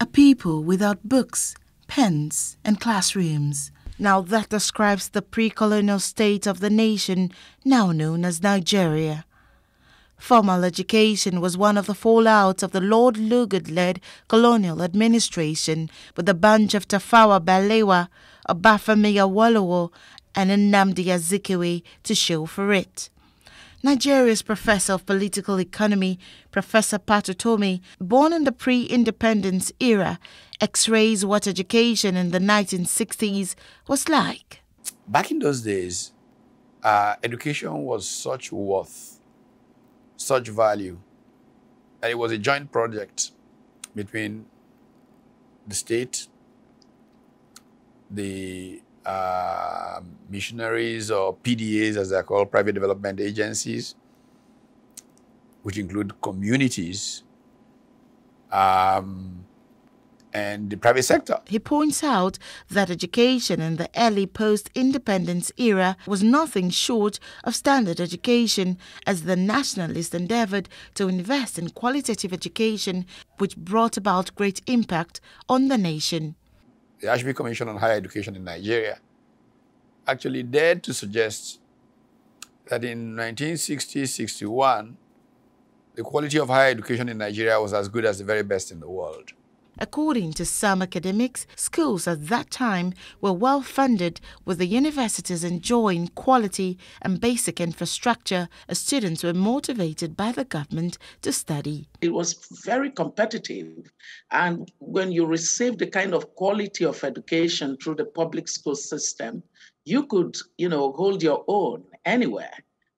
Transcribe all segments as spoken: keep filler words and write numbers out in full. a people without books, pens, and classrooms. Now that describes the pre-colonial state of the nation, now known as Nigeria. Formal education was one of the fallouts of the Lord Lugard-led colonial administration with the bunch of Tafawa Balewa, Obafemi Awolowo, and Nnamdi Azikiwe to show for it. Nigeria's professor of political economy, Professor Pato Tomi, born in the pre-independence era, x-rays what education in the nineteen sixties was like. Back in those days, uh, education was such worth, such value, and it was a joint project between the state, the Uh, missionaries or P D As, as they're called, private development agencies, which include communities um, and the private sector. He points out that education in the early post-independence era was nothing short of standard education, as the nationalists endeavored to invest in qualitative education, which brought about great impact on the nation. The Ashby Commission on Higher Education in Nigeria actually dared to suggest that in nineteen sixty to sixty-one, the quality of higher education in Nigeria was as good as the very best in the world. According to some academics, schools at that time were well-funded, with the universities enjoying quality and basic infrastructure as students were motivated by the government to study. It was very competitive, and when you received the kind of quality of education through the public school system, you could, you know, hold your own anywhere.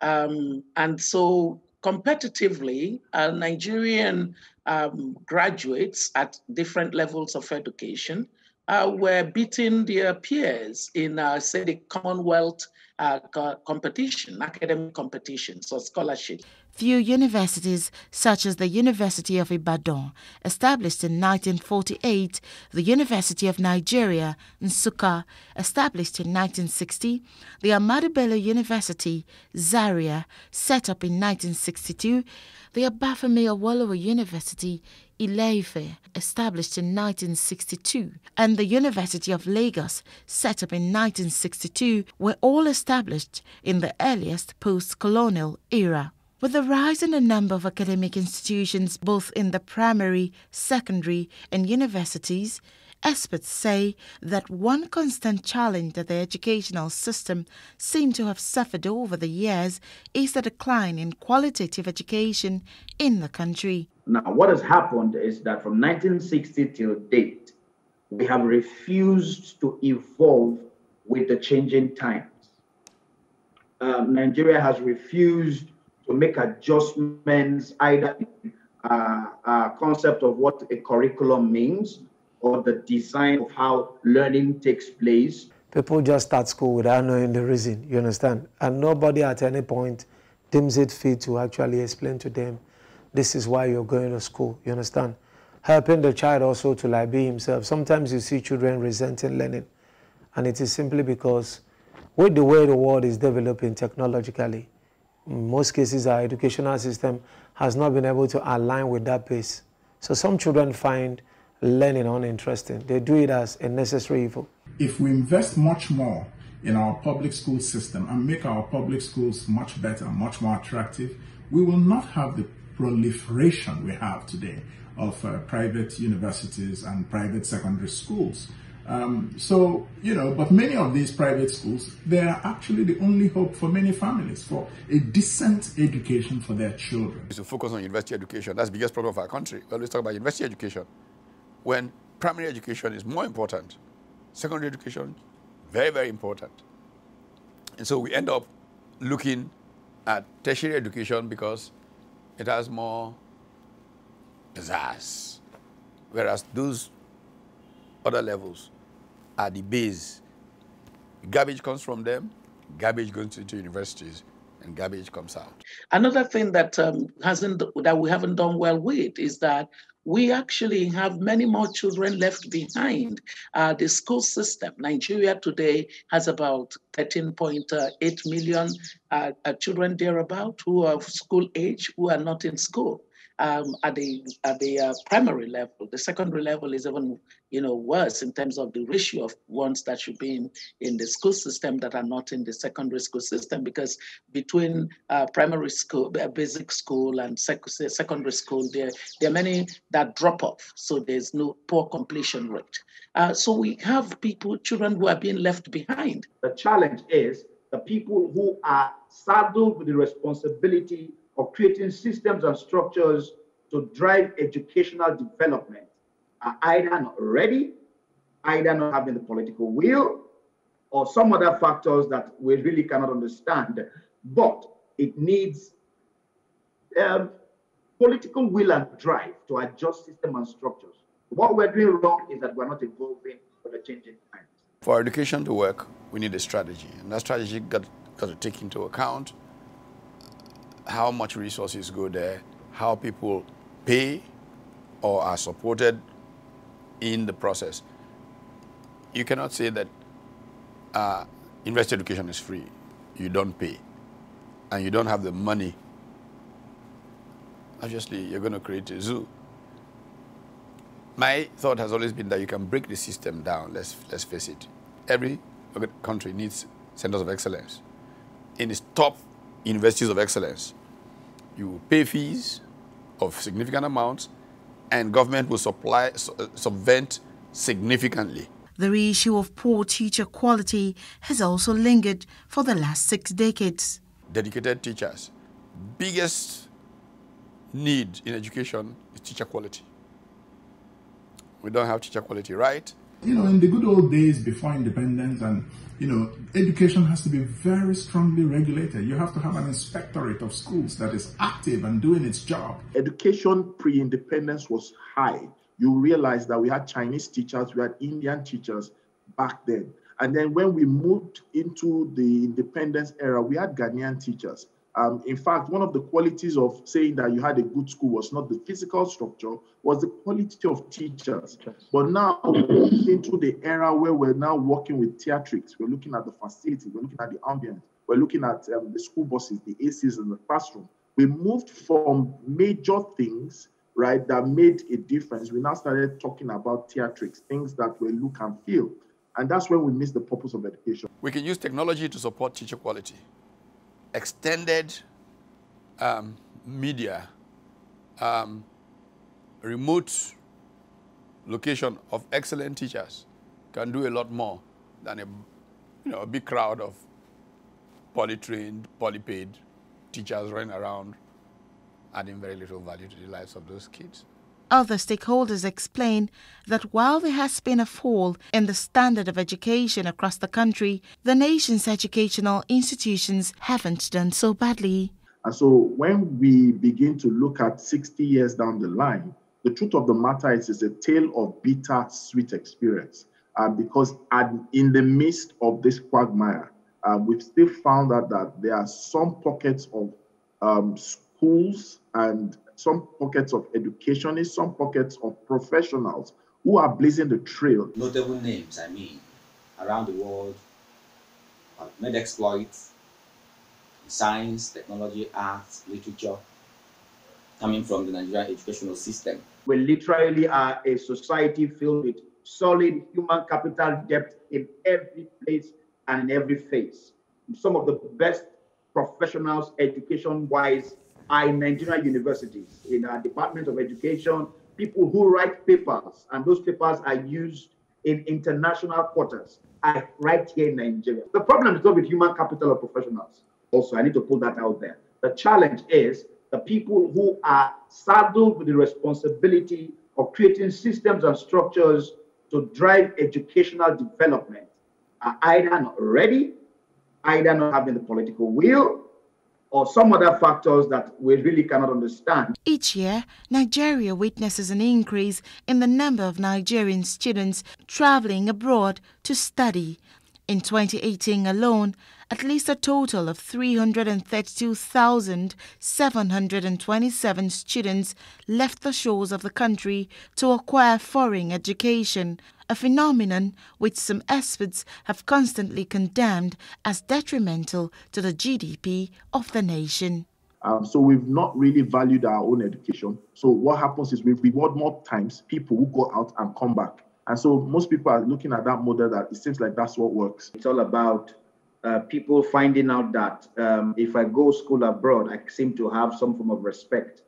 Um, and so competitively, uh, Nigerian Um, graduates at different levels of education uh, were beating their peers in, uh, say, the Commonwealth uh, co competition, academic competitions or scholarships. Few universities, such as the University of Ibadan, established in nineteen forty-eight, the University of Nigeria, Nsukka, established in nineteen sixty, the Ahmadu Bello University, Zaria, set up in nineteen sixty-two, the Abafemi Awolowo University, Ileife, established in nineteen sixty-two, and the University of Lagos, set up in nineteen sixty-two, were all established in the earliest post-colonial era. With the rise in the number of academic institutions both in the primary, secondary and universities, experts say that one constant challenge that the educational system seemed to have suffered over the years is the decline in qualitative education in the country. Now, what has happened is that from nineteen sixty till date, we have refused to evolve with the changing times. Um, Nigeria has refused to make adjustments, either in uh, uh, concept of what a curriculum means or the design of how learning takes place. People just start school without knowing the reason, you understand? And nobody at any point deems it fit to actually explain to them, this is why you're going to school, you understand? Helping the child also to like be himself. Sometimes you see children resenting learning, and it is simply because with the way the world is developing technologically, in most cases, our educational system has not been able to align with that pace. So some children find learning uninteresting. They do it as a necessary evil. If we invest much more in our public school system and make our public schools much better, much more attractive, we will not have the proliferation we have today of uh, private universities and private secondary schools. Um, so, you know, but many of these private schools, they are actually the only hope for many families, for a decent education for their children. To focus on university education, that's the biggest problem of our country. We always talk about university education, when primary education is more important, secondary education, very, very important. And so we end up looking at tertiary education because it has more pizzazz, whereas those other levels are the base. Garbage comes from them, garbage goes into universities, and garbage comes out. Another thing that um, hasn't that we haven't done well with is that we actually have many more children left behind. Uh, the school system, Nigeria today has about thirteen point eight million uh, children thereabout who are of school age who are not in school. um, at the at the uh, primary level. The secondary level is even, you know, worse in terms of the ratio of ones that should be in, in the school system that are not in the secondary school system, because between uh, primary school, basic school, and sec secondary school, there there are many that drop off. So there's no poor completion rate. Uh, so we have people, children who are being left behind. The challenge is the people who are saddled with the responsibility of creating systems and structures to drive educational development are either not ready, either not having the political will, or some other factors that we really cannot understand. But it needs um, political will and drive to adjust systems and structures. What we're doing wrong is that we're not evolving for the changing times. For education to work, we need a strategy. And that strategy got, got to take into account how much resources go there, how people pay or are supported in the process. You cannot say that uh, university education is free. You don't pay. And you don't have the money. Obviously, you're going to create a zoo. My thought has always been that you can break the system down, let's, let's face it. Every country needs centers of excellence. In its top universities of excellence, you pay fees of significant amounts, and government will supply, subvent significantly. The issue of poor teacher quality has also lingered for the last six decades. Dedicated teachers. Biggest need in education is teacher quality. We don't have teacher quality, right? You know, in the good old days before independence, and, you know, education has to be very strongly regulated. You have to have an inspectorate of schools that is active and doing its job. Education pre-independence was high. You realize that we had Chinese teachers, we had Indian teachers back then. And then when we moved into the independence era, we had Ghanaian teachers. Um, in fact, one of the qualities of saying that you had a good school was not the physical structure, was the quality of teachers. But now we're into the era where we're now working with theatrics. We're looking at the facility, we're looking at the ambience, we're looking at um, the school buses, the A Cs in the classroom. We moved from major things, right, that made a difference. We now started talking about theatrics, things that will look and feel. And that's when we miss the purpose of education. We can use technology to support teacher quality. Extended um, media, um, remote location of excellent teachers can do a lot more than a, you know, a big crowd of poly-trained, poly-paid teachers running around, adding very little value to the lives of those kids. Other stakeholders explain that while there has been a fall in the standard of education across the country, the nation's educational institutions haven't done so badly. And so when we begin to look at sixty years down the line, the truth of the matter is it's a tale of bitter sweet experience. Uh, because at, in the midst of this quagmire, uh, we've still found out that there are some pockets of um, schools and some pockets of educationists, some pockets of professionals who are blazing the trail. Notable names, I mean, around the world, have made exploits in science, technology, arts, literature, coming from the Nigerian educational system. We literally are a society filled with solid human capital depth in every place and in every phase. Some of the best professionals, education-wise, are in Nigerian universities, in our Department of Education, people who write papers, and those papers are used in international quarters, are right here in Nigeria. The problem is not with human capital or professionals. Also, I need to put that out there. The challenge is the people who are saddled with the responsibility of creating systems and structures to drive educational development are either not ready, either not having the political will, or some other factors that we really cannot understand. Each year, Nigeria witnesses an increase in the number of Nigerian students travelling abroad to study. In twenty eighteen alone, at least a total of three hundred thirty-two thousand seven hundred twenty-seven students left the shores of the country to acquire foreign education, a phenomenon which some experts have constantly condemned as detrimental to the G D P of the nation. Um, so we've not really valued our own education. So what happens is we reward more times people who go out and come back. And so most people are looking at that model that it seems like that's what works. It's all about uh, people finding out that um, if I go school abroad, I seem to have some form of respect.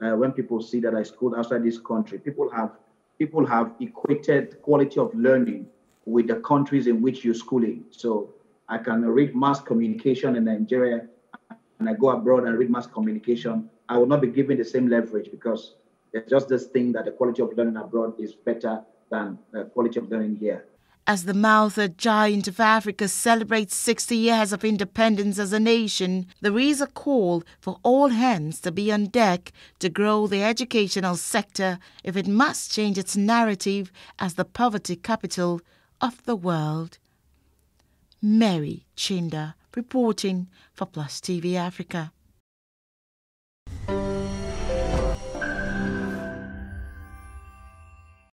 Uh, when people see that I schooled outside this country, people have people have equated quality of learning with the countries in which you're schooling. So I can read mass communication in Nigeria, and I go abroad and read mass communication, I will not be given the same leverage because there's just this thing that the quality of learning abroad is better than the quality of learning here. As the mouthed giant of Africa celebrates sixty years of independence as a nation, there is a call for all hands to be on deck to grow the educational sector if it must change its narrative as the poverty capital of the world. Mary Chinda, reporting for Plus T V Africa.